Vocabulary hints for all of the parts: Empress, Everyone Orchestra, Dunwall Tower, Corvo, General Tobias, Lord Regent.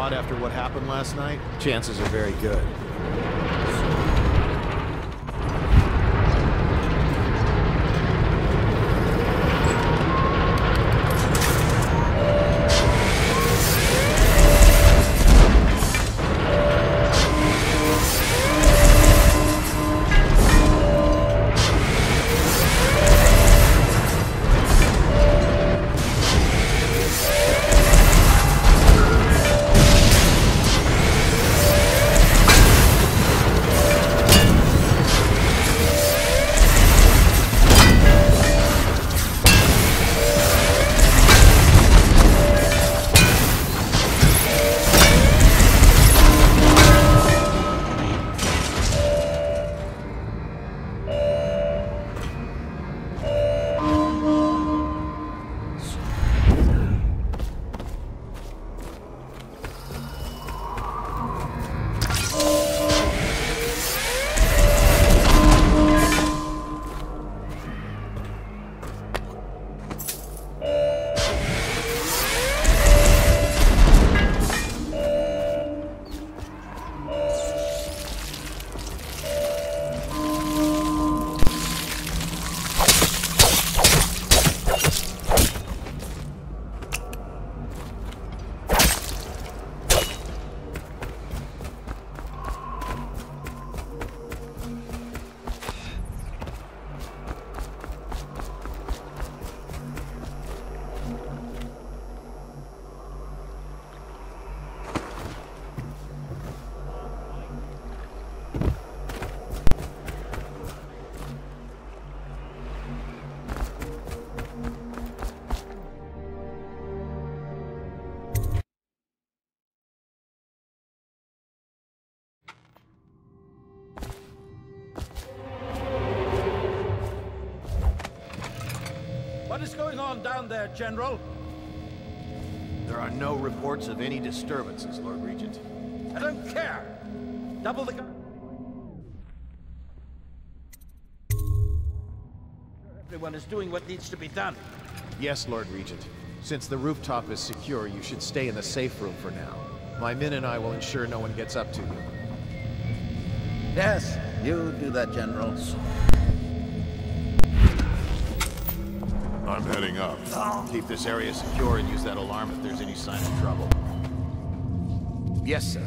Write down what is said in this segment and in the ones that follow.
After what happened last night, chances are very good. What is going on down there, General? There are no reports of any disturbances, Lord Regent. I don't care! Double the gun. Everyone is doing what needs to be done. Yes, Lord Regent. Since the rooftop is secure, you should stay in the safe room for now. My men and I will ensure no one gets up to you. Yes, you do that, General. I'm heading up. Keep this area secure and use that alarm if there's any sign of trouble. Yes, sir.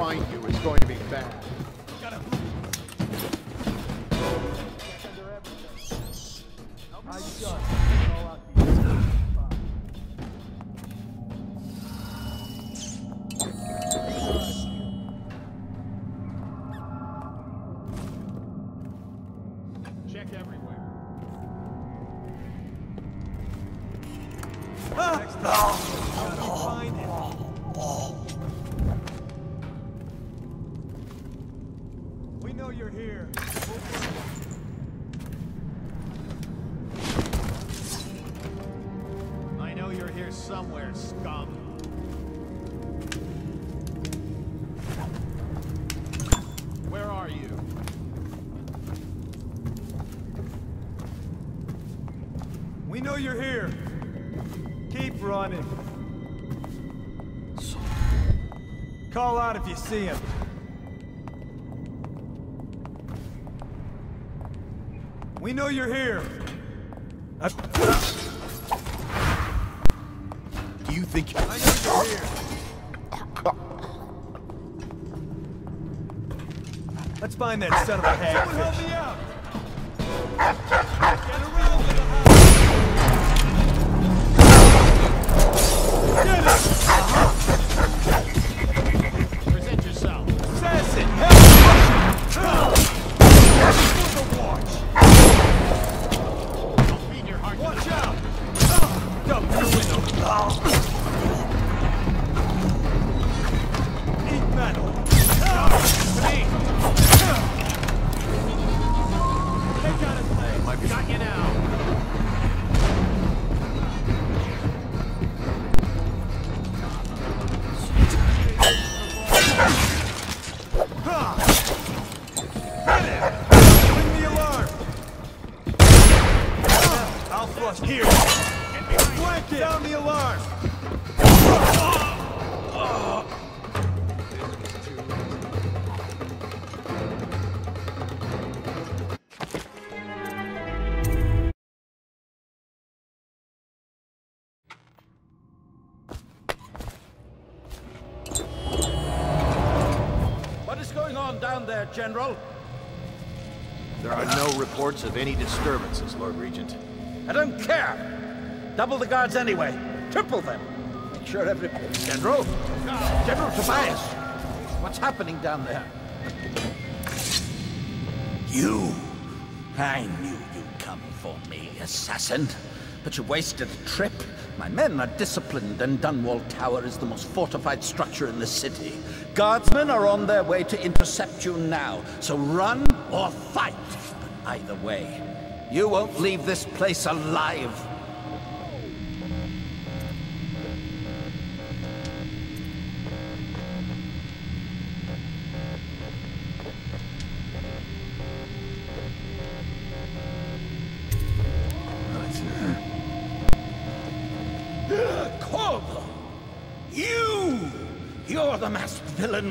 I find you is going to be bad. If you see him. We know you're here. Do you think I know you're here? Let's find that son of a hag. Someone help me out. General? There are no reports of any disturbances, Lord Regent. I don't care! Double the guards anyway. Triple them. Make sure every... General? General Tobias! What's happening down there? You! I knew you'd come for me, assassin. But you wasted a trip. My men are disciplined, and Dunwall Tower is the most fortified structure in the city. Guardsmen are on their way to intercept you now, so run or fight. But either way, you won't leave this place alive.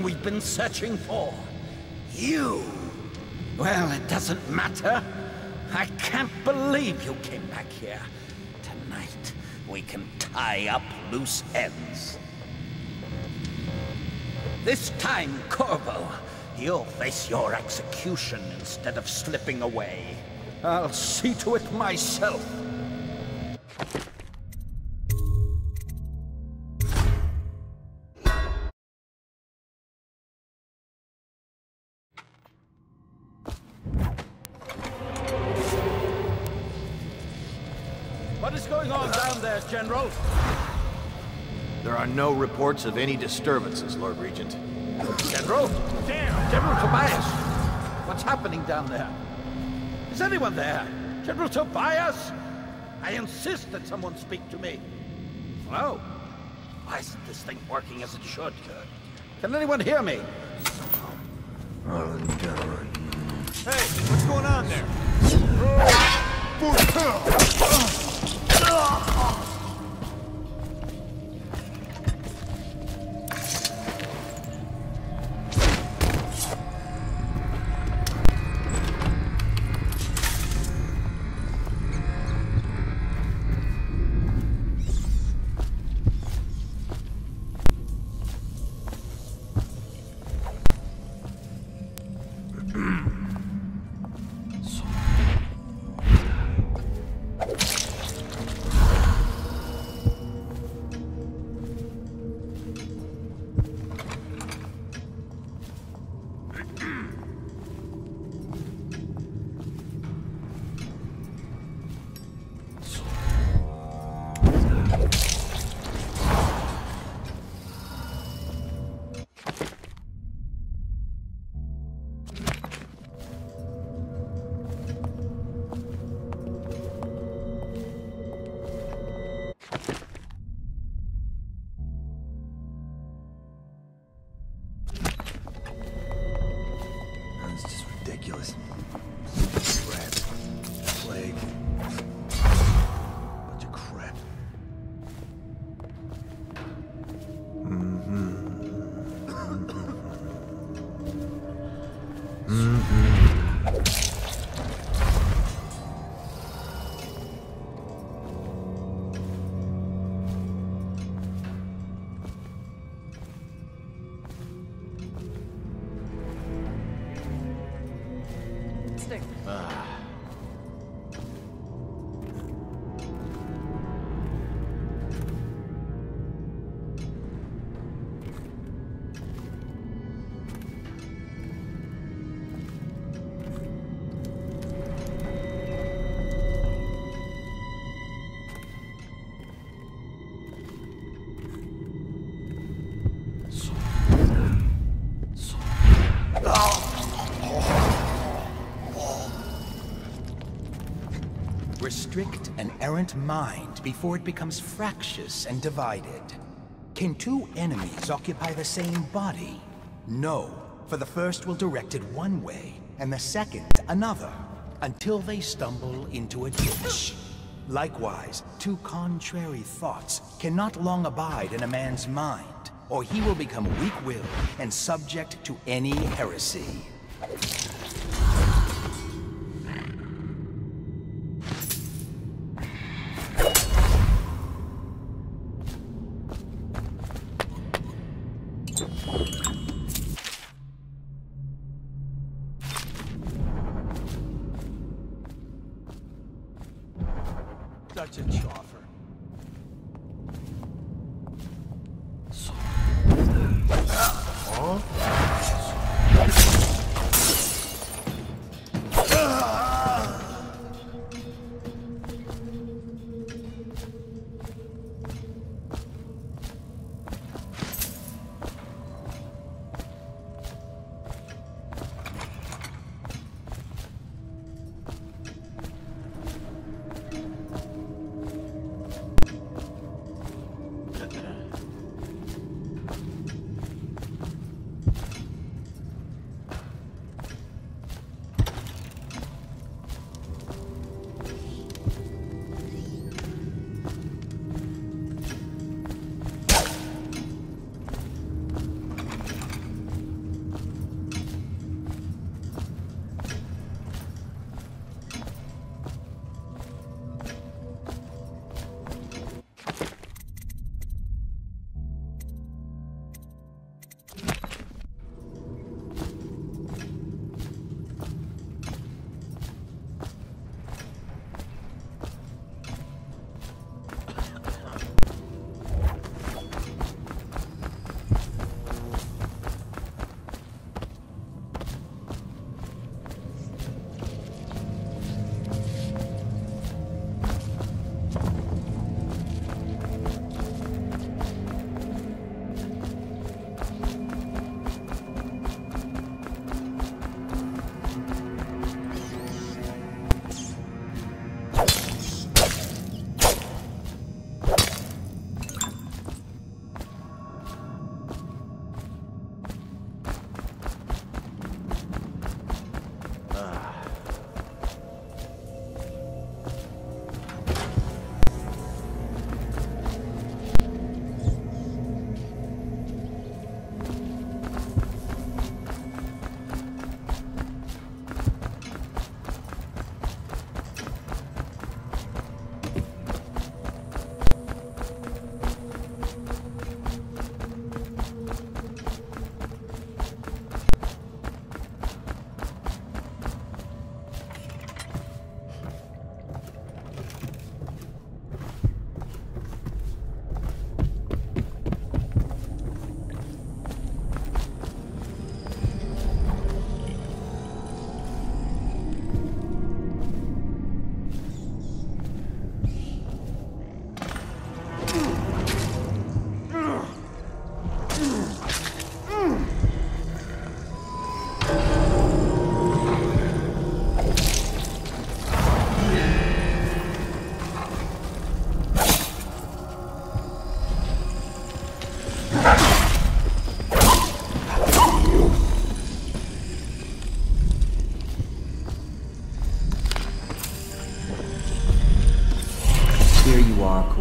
We've been searching for. You! Well, it doesn't matter. I can't believe you came back here. Tonight, we can tie up loose ends. This time, Corvo, you'll face your execution instead of slipping away. I'll see to it myself. General? There are no reports of any disturbances, Lord Regent. General? Damn! General Tobias! What's happening down there? Is anyone there? General Tobias? I insist that someone speak to me. Hello? Why isn't this thing working as it should? Can anyone hear me? Hey, what's going on there? ridiculous. Crap. Plague. Bunch of crap. Restrict an errant mind before it becomes fractious and divided. Can two enemies occupy the same body? No, for the first will direct it one way, and the second another, until they stumble into a ditch. Likewise, two contrary thoughts cannot long abide in a man's mind, or he will become weak-willed and subject to any heresy. Such a choffer.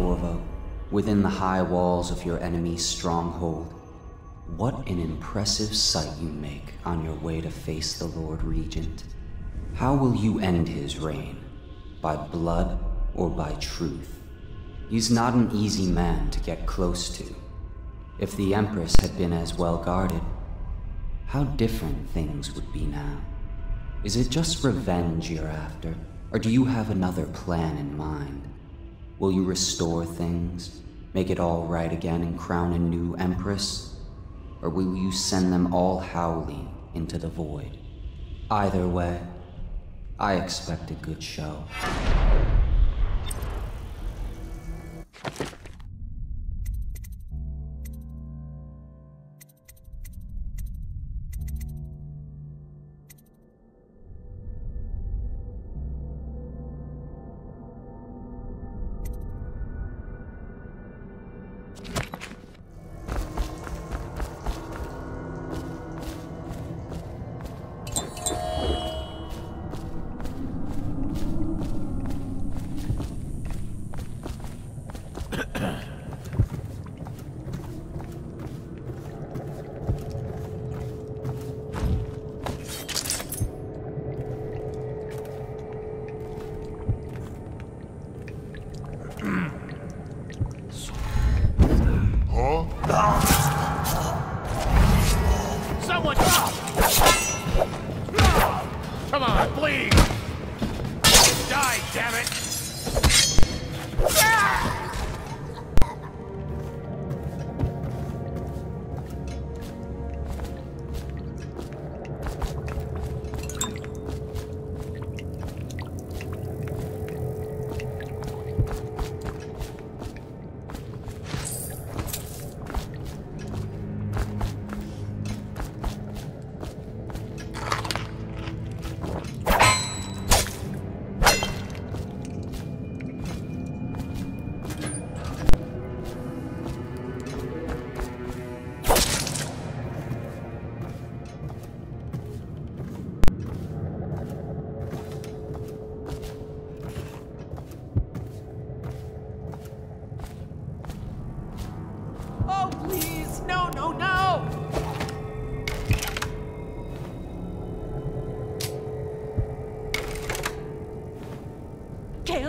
Corvo, within the high walls of your enemy's stronghold. What an impressive sight you make on your way to face the Lord Regent. How will you end his reign? By blood or by truth? He's not an easy man to get close to. If the Empress had been as well guarded, how different things would be now. Is it just revenge you're after, or do you have another plan in mind? Will you restore things, make it all right again and crown a new Empress? Or will you send them all howling into the void? Either way, I expect a good show.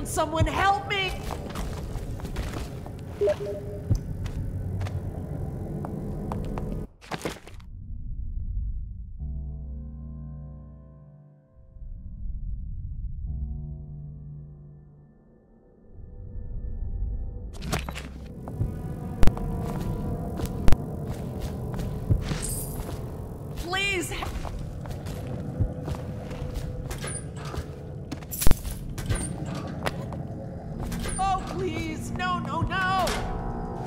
Someone help me! Please help! Please, no, no, no!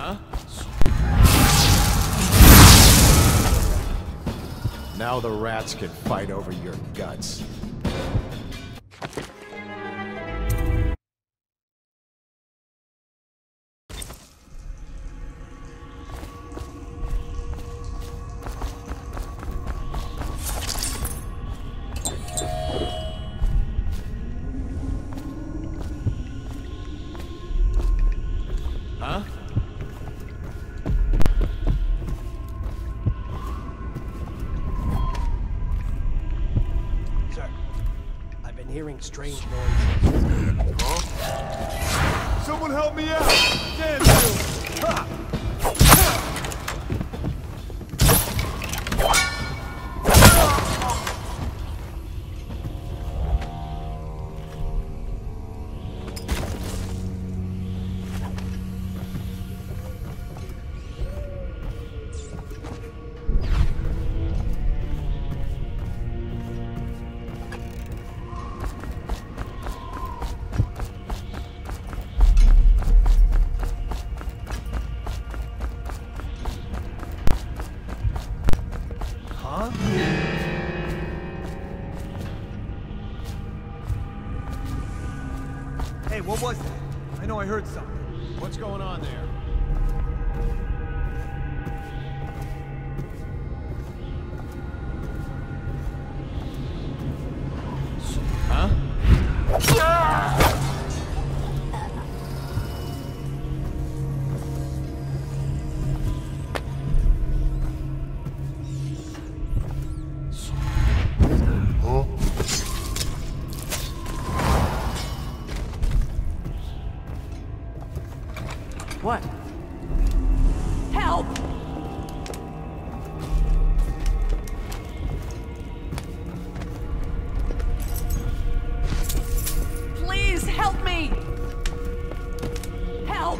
Huh? Now the rats can fight over your guts. Strange noises. Huh? Someone help me out! Damn you! Ha! What was that? I know I heard something. What's going on there? Huh? What? Help! Please help me! Help!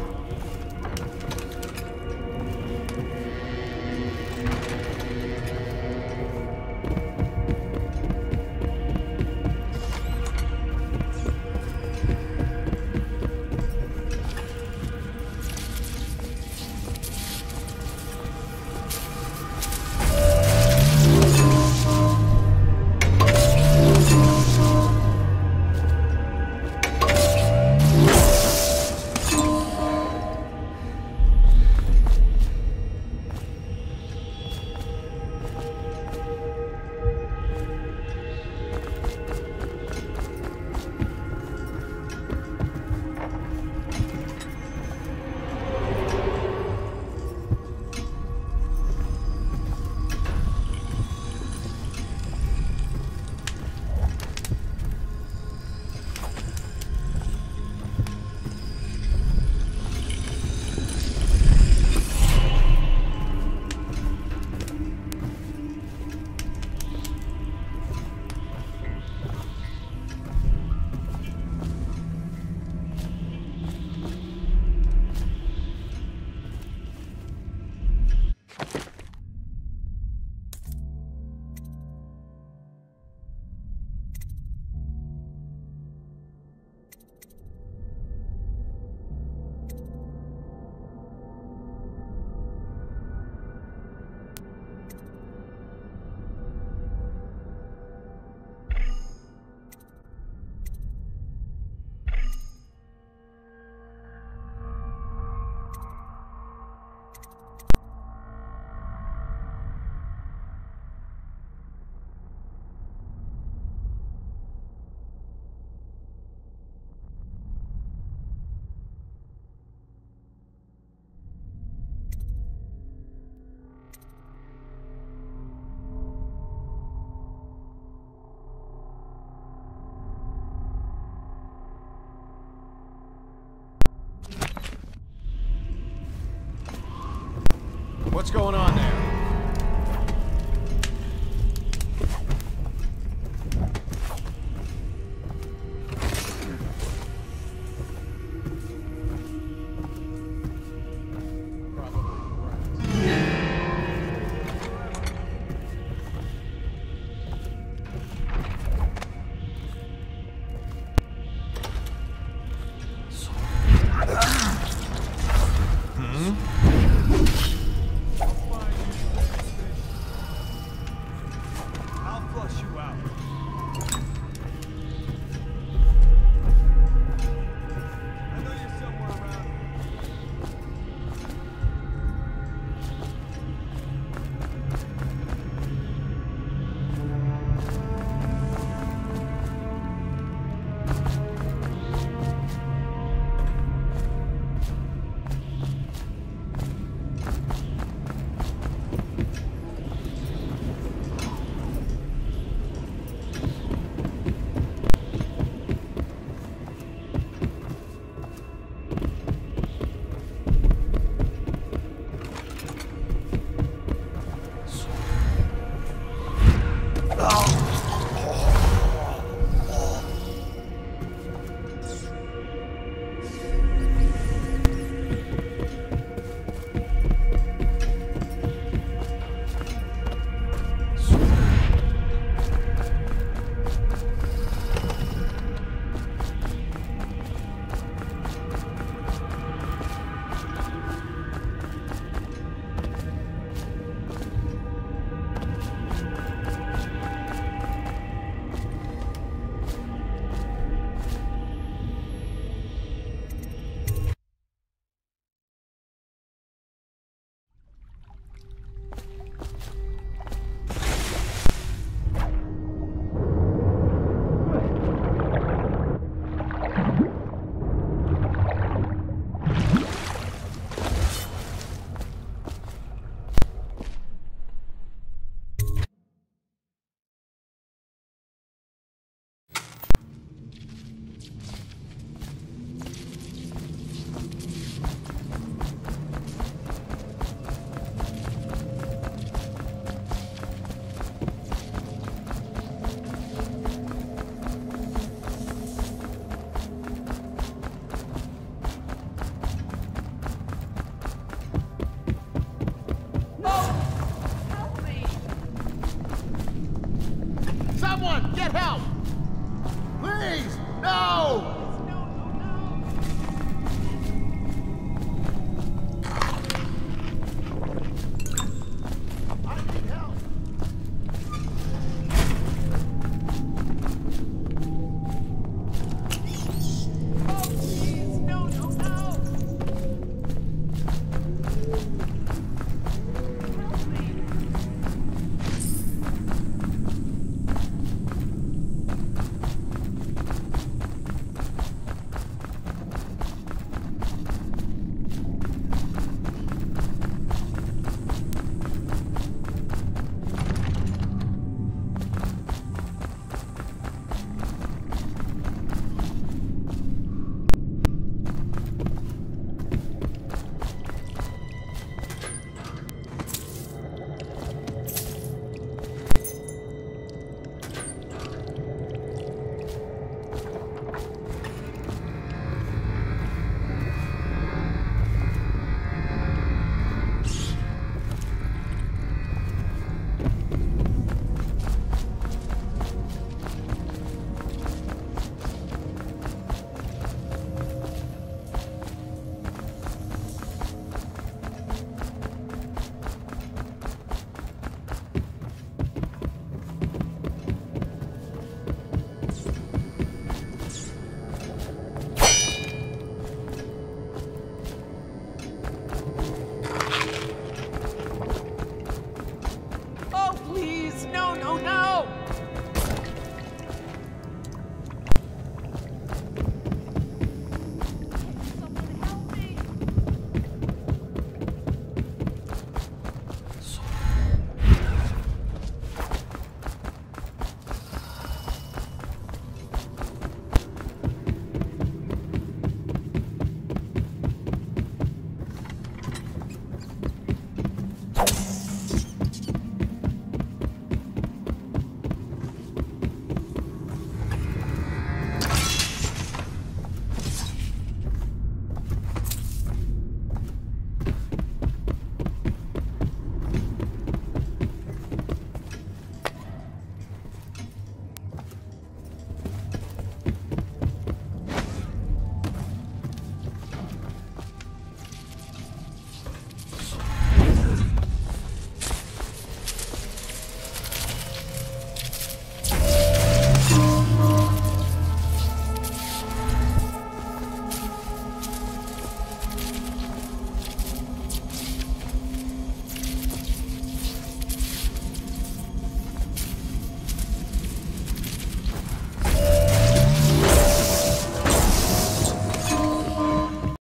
What's going on?